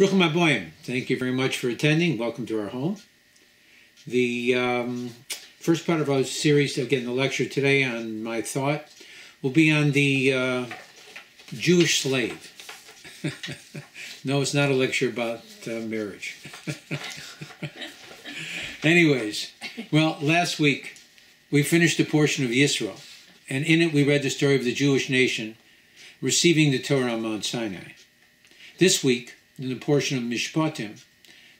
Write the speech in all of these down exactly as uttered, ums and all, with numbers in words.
Ruchim Aboyim, thank you very much for attending. Welcome to our home. The um, first part of our series, again, the lecture today on my thought, will be on the uh, Jewish slave. No, it's not a lecture about uh, marriage. Anyways, well, last week we finished a portion of Yisro, and in it we read the story of the Jewish nation receiving the Torah on Mount Sinai. This week, in the portion of Mishpatim,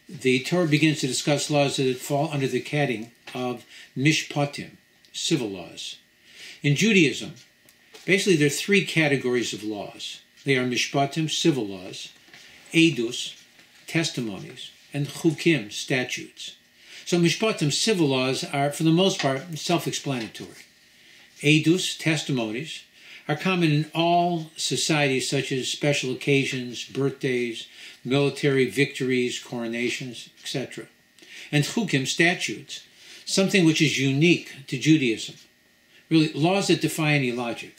the Torah begins to discuss laws that fall under the heading of Mishpatim, civil laws. In Judaism, basically there are three categories of laws. They are Mishpatim, civil laws, Edus, testimonies, and Chukim, statutes. So Mishpatim, civil laws, are for the most part self-explanatory. Edus, testimonies, are common in all societies such as special occasions, birthdays, military victories, coronations, et cetera. And Chukim, statutes, something which is unique to Judaism. Really, laws that defy any logic.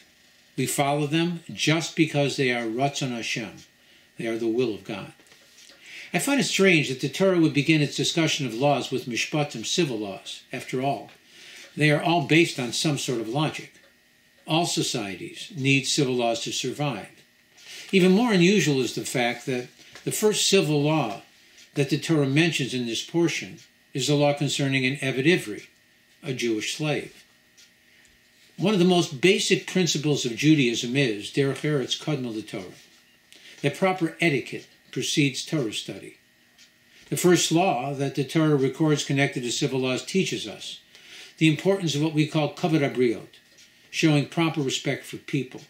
We follow them just because they are ratzon Hashem. They are the will of God. I find it strange that the Torah would begin its discussion of laws with Mishpatim, civil laws. After all, they are all based on some sort of logic. All societies need civil laws to survive. Even more unusual is the fact that the first civil law that the Torah mentions in this portion is the law concerning an eved ivri, a Jewish slave. One of the most basic principles of Judaism is derech eretz kodem laTorah, that proper etiquette precedes Torah study. The first law that the Torah records connected to civil laws teaches us the importance of what we call kavod abriot, showing proper respect for people.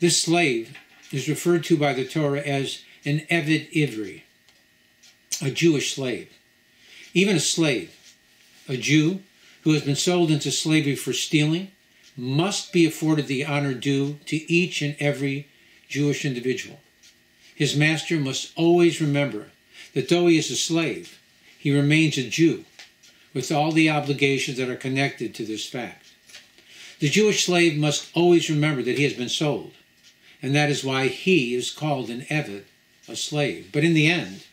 This slave is referred to by the Torah as an eved ivri, a Jewish slave. Even a slave, a Jew who has been sold into slavery for stealing, must be afforded the honor due to each and every Jewish individual. His master must always remember that though he is a slave, he remains a Jew, with all the obligations that are connected to this fact. The Jewish slave must always remember that he has been sold, and that is why he is called an eved, a slave. But in the end,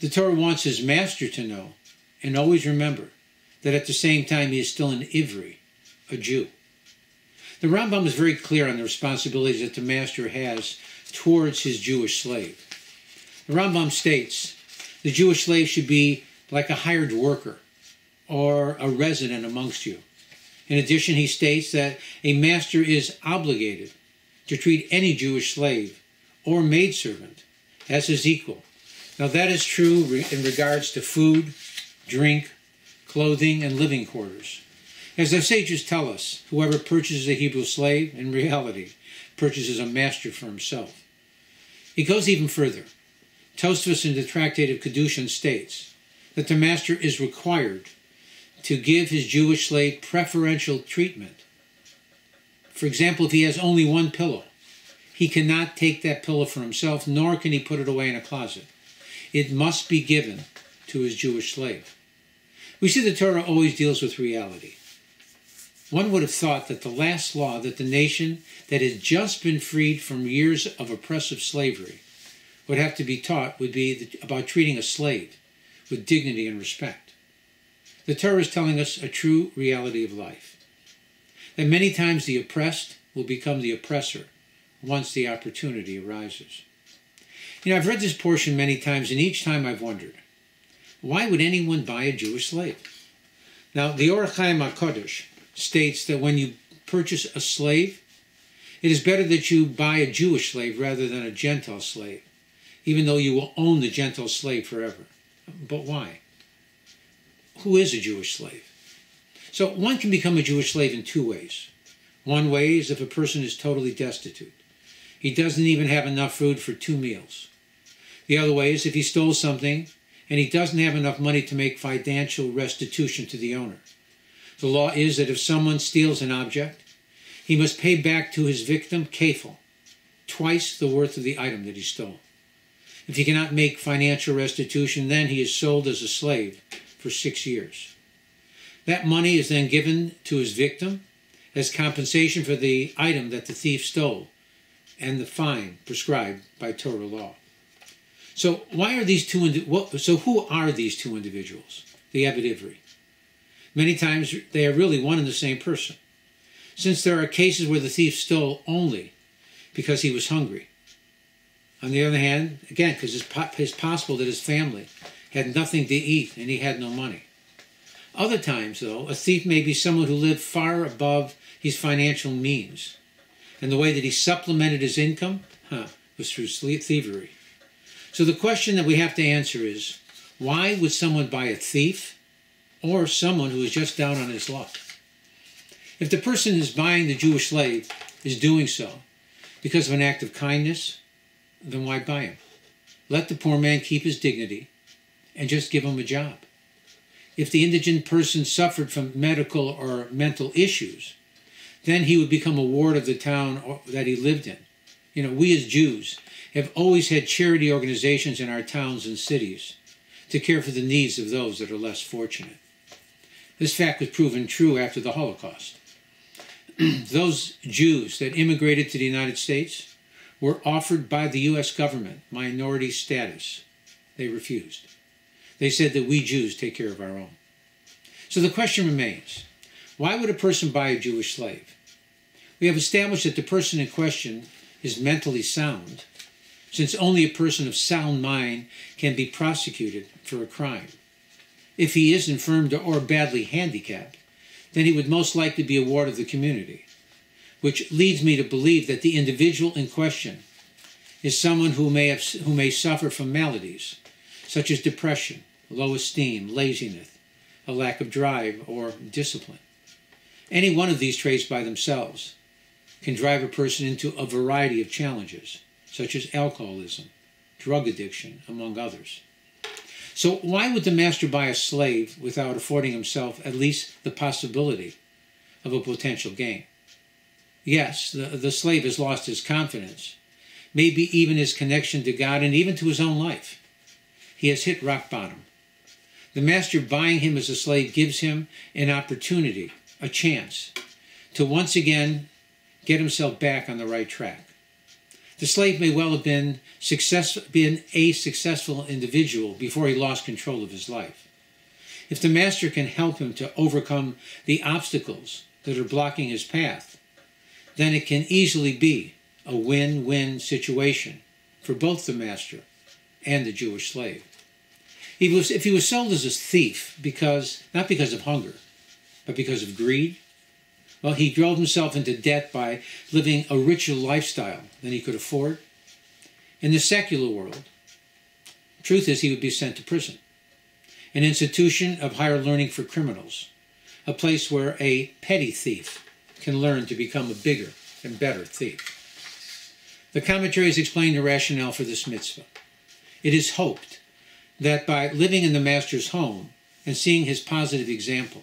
the Torah wants his master to know and always remember that at the same time he is still an ivri, a Jew. The Rambam is very clear on the responsibilities that the master has towards his Jewish slave. The Rambam states the Jewish slave should be like a hired worker or a resident amongst you. In addition, he states that a master is obligated to treat any Jewish slave or maidservant as his equal. Now that is true in regards to food, drink, clothing, and living quarters. As the sages tell us, whoever purchases a Hebrew slave, in reality, purchases a master for himself. He goes even further. Tostavus in the Tractate of Kedushan states that the master is required to give his Jewish slave preferential treatment. For example, if he has only one pillow, he cannot take that pillow for himself, nor can he put it away in a closet. It must be given to his Jewish slave. We see the Torah always deals with reality. One would have thought that the last law that the nation that had just been freed from years of oppressive slavery would have to be taught would be the, about treating a slave with dignity and respect. The Torah is telling us a true reality of life, that many times the oppressed will become the oppressor once the opportunity arises. You know, I've read this portion many times, and each time I've wondered, why would anyone buy a Jewish slave? Now, the Or-Khaim HaKadosh states that when you purchase a slave, it is better that you buy a Jewish slave rather than a Gentile slave, even though you will own the Gentile slave forever. But why? Who is a Jewish slave? So one can become a Jewish slave in two ways. One way is if a person is totally destitute. He doesn't even have enough food for two meals. The other way is if he stole something and he doesn't have enough money to make financial restitution to the owner. The law is that if someone steals an object, he must pay back to his victim kafal, twice the worth of the item that he stole. If he cannot make financial restitution, then he is sold as a slave for six years. That money is then given to his victim as compensation for the item that the thief stole and the fine prescribed by Torah law. So why are these two? Indi what, so who are these two individuals? The eved ivri. Many times they are really one and the same person, since there are cases where the thief stole only because he was hungry. On the other hand, again, because it's, po it's possible that his family had nothing to eat and he had no money. Other times, though, a thief may be someone who lived far above his financial means, and the way that he supplemented his income huh, was through thievery. So the question that we have to answer is, why would someone buy a thief or someone who is just down on his luck? If the person is buying the Jewish slave is doing so because of an act of kindness, then why buy him? Let the poor man keep his dignity and just give him a job. If the indigent person suffered from medical or mental issues, then he would become a ward of the town that he lived in. You know, we as Jews have always had charity organizations in our towns and cities to care for the needs of those that are less fortunate. This fact was proven true after the Holocaust. Those Jews that immigrated to the United States were offered by the U S government minority status. They refused. They said that we Jews take care of our own. So the question remains, why would a person buy a Jewish slave? We have established that the person in question is mentally sound, since only a person of sound mind can be prosecuted for a crime. If he is infirmed or badly handicapped, then he would most likely be a ward of the community, which leads me to believe that the individual in question is someone who may, have, who may suffer from maladies, such as depression, low esteem, laziness, a lack of drive, or discipline. Any one of these traits by themselves can drive a person into a variety of challenges, such as alcoholism, drug addiction, among others. So why would the master buy a slave without affording himself at least the possibility of a potential gain? Yes, the, the slave has lost his confidence, maybe even his connection to God and even to his own life. He has hit rock bottom. The master buying him as a slave gives him an opportunity, a chance, to once again get himself back on the right track. The slave may well have been, success, been a successful individual before he lost control of his life. If the master can help him to overcome the obstacles that are blocking his path, then it can easily be a win-win situation for both the master and the Jewish slave. He was, if he was sold as a thief, because not because of hunger, but because of greed, well, he drove himself into debt by living a richer lifestyle than he could afford. In the secular world, truth is he would be sent to prison, an institution of higher learning for criminals, a place where a petty thief can learn to become a bigger and better thief. The commentaries explain the rationale for this mitzvah. It is hoped that by living in the master's home and seeing his positive example,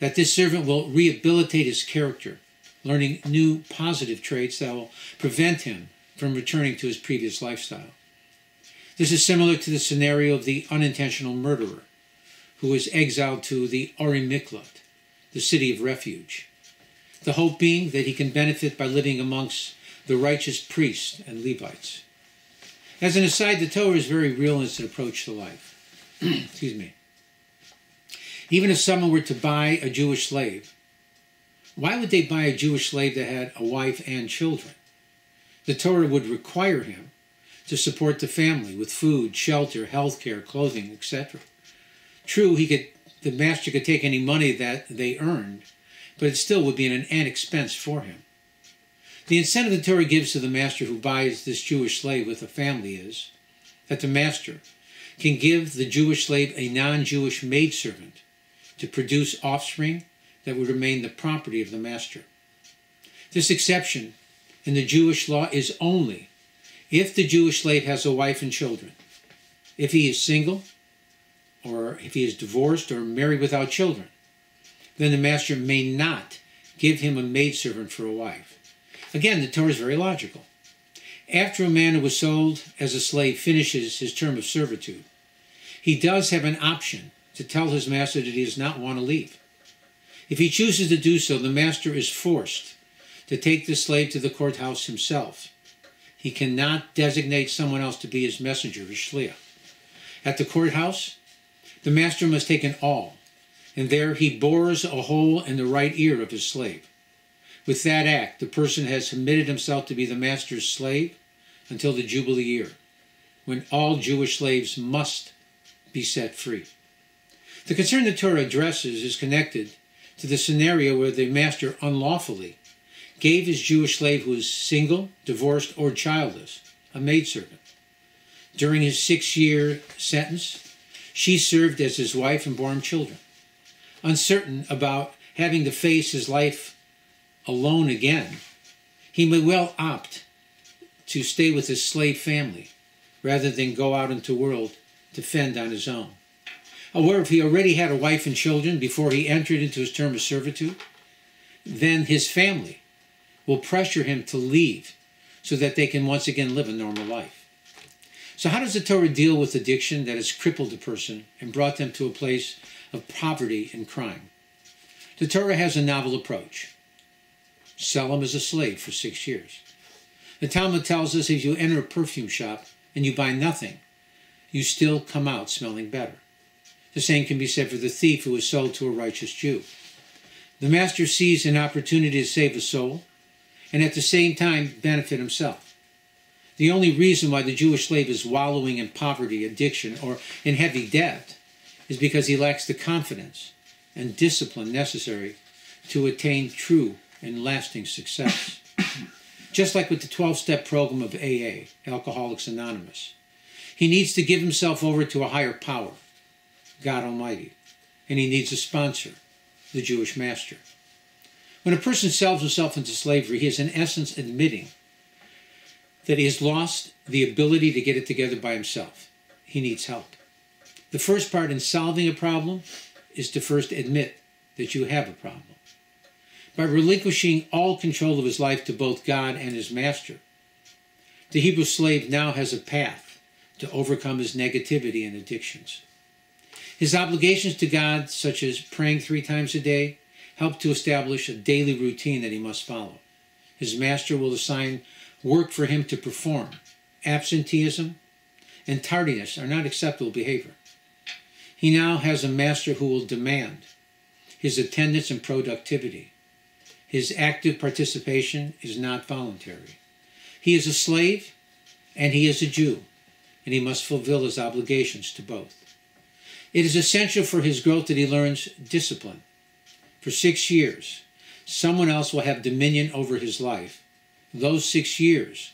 that this servant will rehabilitate his character, learning new positive traits that will prevent him from returning to his previous lifestyle. This is similar to the scenario of the unintentional murderer who was exiled to the Ir Miklat, the city of refuge, the hope being that he can benefit by living amongst the righteous priests and Levites. As an aside, the Torah is very real in its approach to life. Excuse me. Even if someone were to buy a Jewish slave, why would they buy a Jewish slave that had a wife and children? The Torah would require him to support the family with food, shelter, health care, clothing, et cetera. True, he could, the master could take any money that they earned, but it still would be an, an expense for him. The incentive the Torah gives to the master who buys this Jewish slave with a family is that the master can give the Jewish slave a non-Jewish maidservant to produce offspring that would remain the property of the master. This exception in the Jewish law is only if the Jewish slave has a wife and children, if he is single, or if he is divorced or married without children, then the master may not give him a maidservant for a wife. Again, the Torah is very logical. After a man who was sold as a slave finishes his term of servitude, he does have an option to tell his master that he does not want to leave. If he chooses to do so, the master is forced to take the slave to the courthouse himself He cannot designate someone else to be his messenger, his shliach. At the courthouse, the master must take an awl, and there he bores a hole in the right ear of his slave. With that act, the person has committed himself to be the master's slave until the Jubilee year, when all Jewish slaves must be set free. The concern the Torah addresses is connected to the scenario where the master unlawfully gave his Jewish slave, who is single, divorced, or childless, a maidservant. During his six-year sentence, she served as his wife and bore him children. Uncertain about having to face his life alone again, he may well opt to stay with his slave family rather than go out into the world to fend on his own. However, if he already had a wife and children before he entered into his term of servitude, then his family will pressure him to leave so that they can once again live a normal life. So how does the Torah deal with addiction that has crippled a person and brought them to a place of poverty and crime? The Torah has a novel approach. Sell him as a slave for six years. The Talmud tells us if you enter a perfume shop and you buy nothing, you still come out smelling better. The same can be said for the thief who is sold to a righteous Jew. The master sees an opportunity to save a soul and at the same time benefit himself. The only reason why the Jewish slave is wallowing in poverty, addiction, or in heavy debt is because he lacks the confidence and discipline necessary to attain true and lasting success. Just like with the twelve-step program of A A, Alcoholics Anonymous, he needs to give himself over to a higher power, God Almighty, and he needs a sponsor, the Jewish master. When a person sells himself into slavery, he is in essence admitting that he has lost the ability to get it together by himself. He needs help. The first part in solving a problem is to first admit that you have a problem. By relinquishing all control of his life to both God and his master, the Hebrew slave now has a path to overcome his negativity and addictions. His obligations to God, such as praying three times a day, help to establish a daily routine that he must follow. His master will assign work for him to perform. Absenteeism and tardiness are not acceptable behavior. He now has a master who will demand his attendance and productivity. His active participation is not voluntary. He is a slave and he is a Jew, and he must fulfill his obligations to both. It is essential for his growth that he learns discipline. For six years, someone else will have dominion over his life. Those six years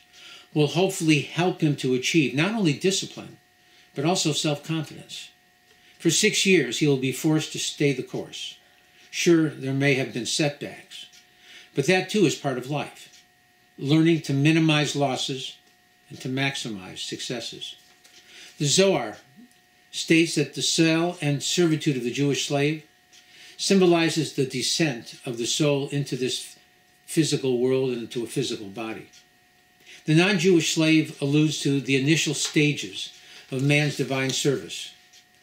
will hopefully help him to achieve not only discipline, but also self-confidence. For six years, he will be forced to stay the course. Sure, there may have been setbacks, but that too is part of life, learning to minimize losses and to maximize successes. The Zohar states that the sale and servitude of the Jewish slave symbolizes the descent of the soul into this physical world and into a physical body. The non-Jewish slave alludes to the initial stages of man's divine service.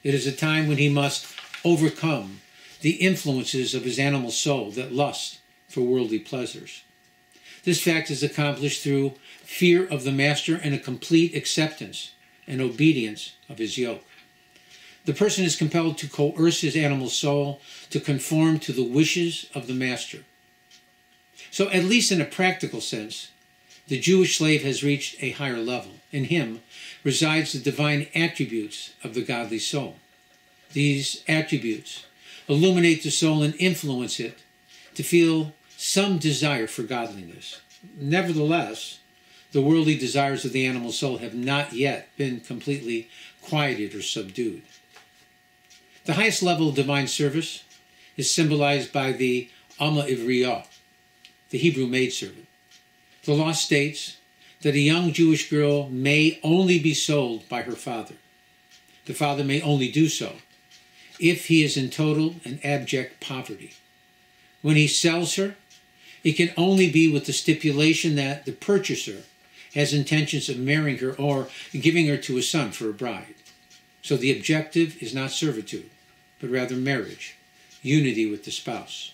It is a time when he must overcome the influences of his animal soul that lust for worldly pleasures. This fact is accomplished through fear of the master and a complete acceptance and obedience of his yoke. The person is compelled to coerce his animal soul to conform to the wishes of the master. So, at least in a practical sense, the Jewish slave has reached a higher level. In him resides the divine attributes of the godly soul. These attributes illuminate the soul and influence it to feel some desire for godliness. Nevertheless, the worldly desires of the animal soul have not yet been completely quieted or subdued. The highest level of divine service is symbolized by the Amma Ivriyah, the Hebrew maidservant. The law states that a young Jewish girl may only be sold by her father. The father may only do so if he is in total and abject poverty. When he sells her, it can only be with the stipulation that the purchaser has intentions of marrying her or giving her to his son for a bride. So the objective is not servitude, but rather marriage, unity with the spouse.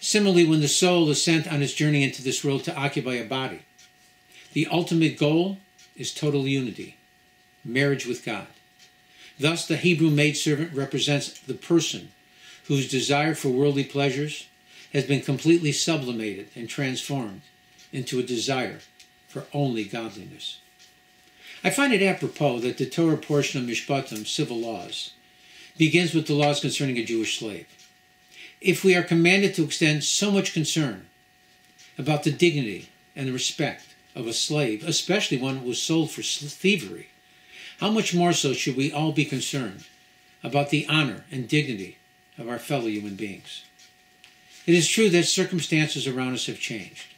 Similarly, when the soul is sent on its journey into this world to occupy a body, The ultimate goal is total unity, marriage with God. Thus, the Hebrew maidservant represents the person whose desire for worldly pleasures has been completely sublimated and transformed into a desire for only godliness. I find it apropos that the Torah portion of Mishpatim, civil laws, begins with the laws concerning a Jewish slave. If we are commanded to extend so much concern about the dignity and the respect of a slave, especially one who was sold for thievery, how much more so should we all be concerned about the honor and dignity of our fellow human beings? It is true that circumstances around us have changed,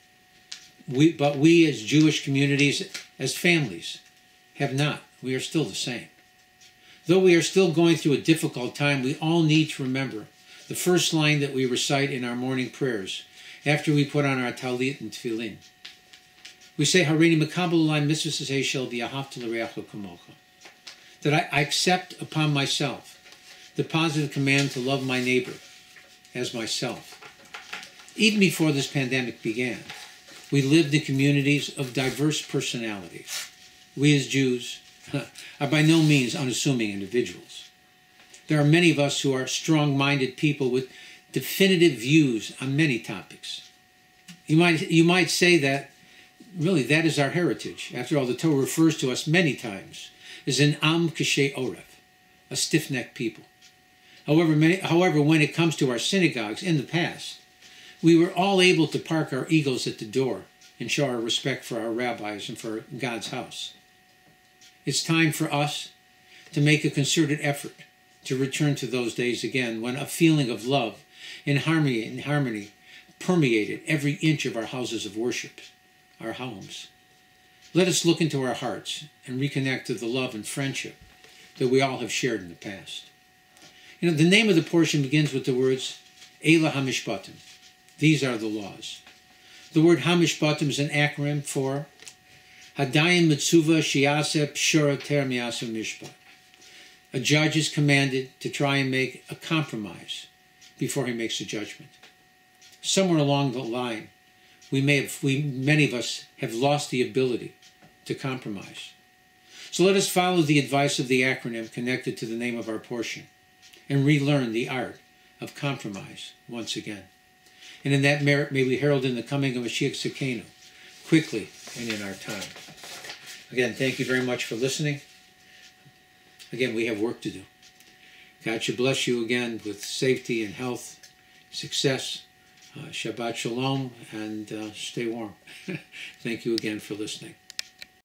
we, but we as Jewish communities, as families, have not. We are still the same. Though we are still going through a difficult time, we all need to remember the first line that we recite in our morning prayers after we put on our talit and tefillin. We say, Harini Makabal Lai missusay shall be a haftal reacho kamocha. That I, I accept upon myself the positive command to love my neighbor as myself. Even before this pandemic began, we lived in communities of diverse personalities. We as Jews are by no means unassuming individuals. There are many of us who are strong-minded people with definitive views on many topics. You might, you might say that, really, that is our heritage. After all, the Torah refers to us many times as an Am Keshe Oref, a stiff-necked people. However, many, however, when it comes to our synagogues in the past, we were all able to park our egos at the door and show our respect for our rabbis and for God's house. It's time for us to make a concerted effort to return to those days again when a feeling of love and harmony, and harmony permeated every inch of our houses of worship, our homes. Let us look into our hearts and reconnect to the love and friendship that we all have shared in the past. You know, the name of the portion begins with the words, Ela Hamishbatim. These are the laws. The word Hamishbatim is an acronym for Hadayim Mitsuva Shiaseh Pshura Termiasa Mishpat. A judge is commanded to try and make a compromise before he makes a judgment. Somewhere along the line, we may have, we, many of us have lost the ability to compromise. So let us follow the advice of the acronym connected to the name of our portion and relearn the art of compromise once again. And in that merit, may we herald in the coming of Mashiach Sikkenu quickly and in our time. Again, thank you very much for listening. Again, we have work to do. God should bless you again with safety and health, success, uh, Shabbat Shalom, and uh, stay warm. Thank you again for listening.